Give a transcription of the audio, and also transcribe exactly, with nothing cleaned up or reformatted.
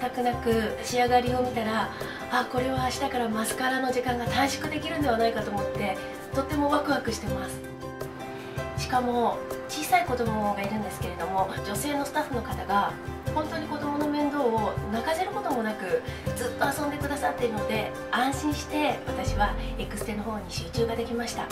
全くなく、仕上がりを見たら、あ、これは明日からマスカラの時間が短縮できるんではないかと思って、とってもワクワクしてます。しかも小さい子供がいるんですけれども、女性のスタッフの方が本当に子供の面倒を泣かせることもなくずっと遊んでくださっているので、安心して私はエクステの方に集中ができました。